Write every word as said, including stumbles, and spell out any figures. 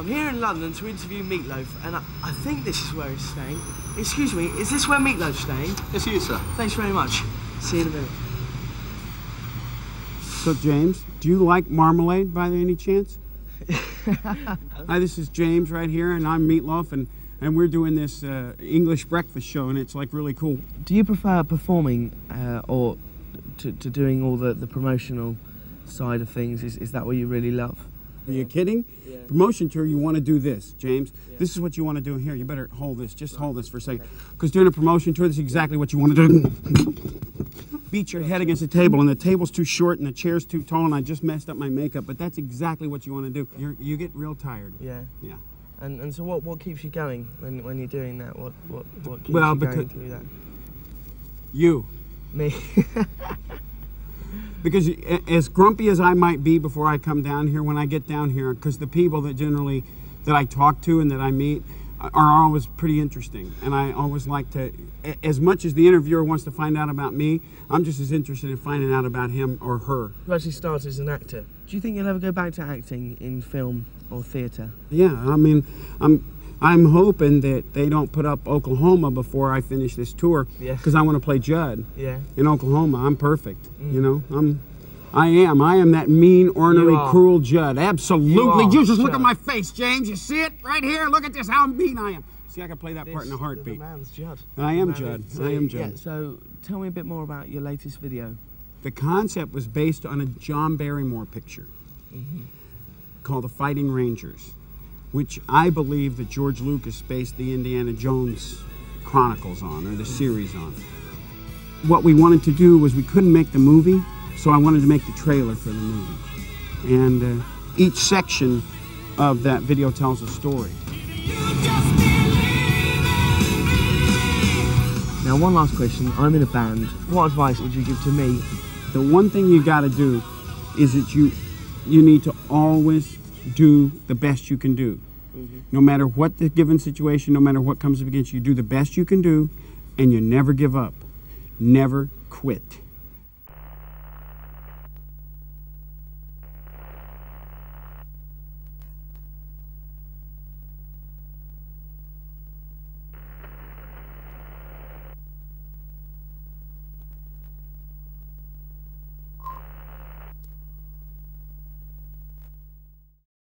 I'm here in London to interview Meat Loaf, and I, I think this is where he's staying. Excuse me, is this where Meat Loaf's staying? Yes, he is, sir. Thanks very much. See you in a minute. So, James, do you like marmalade by any chance? Hi, this is James right here, and I'm Meat Loaf, and, and we're doing this uh, English breakfast show, and it's, like, really cool. Do you prefer performing uh, or to, to doing all the, the promotional side of things? Is, is that what you really love? Are you kidding? Yeah. Promotion tour, you want to do this, James. Yeah. This is what you want to do here. You better hold this. Just right. Hold this for a second. Because during a promotion tour, this is exactly what you want to do. Beat your head against the table, and the table's too short, and the chair's too tall, and I just messed up my makeup. But that's exactly what you want to do. You're, you get real tired. Yeah. Yeah. And and so what what keeps you going when when you're doing that? What what what keeps well, you going through that? You. Me. Because as grumpy as I might be before I come down here, when I get down here, because the people that generally that I talk to and that I meet are always pretty interesting, and I always like to, as much as the interviewer wants to find out about me, I'm just as interested in finding out about him or her. You actually started as an actor. Do you think you'll ever go back to acting in film or theatre? Yeah, I mean, I'm I'm hoping that they don't put up Oklahoma before I finish this tour, because yeah. I want to play Judd yeah. in Oklahoma. I'm perfect, mm. you know. I'm, I am. I am that mean, ornery, cruel Judd. Absolutely. You, you just Judd. Look at my face, James. You see it right here. Look at this. How mean I am. See, I can play that this, part in a heartbeat. The man's Judd. I am Judd. So, I am Judd. Yeah, so, tell me a bit more about your latest video. The concept was based on a John Barrymore picture mm-hmm. called The Fighting Rangers, which I believe that George Lucas based the Indiana Jones Chronicles on, or the series on. What we wanted to do was we couldn't make the movie, so I wanted to make the trailer for the movie. And uh, each section of that video tells a story. Now, one last question. I'm in a band. What advice would you give to me? The one thing you gotta do is that you, you need to always do the best you can do. Mm-hmm. No matter what the given situation, no matter what comes up against you, do the best you can do, and you never give up. Never quit.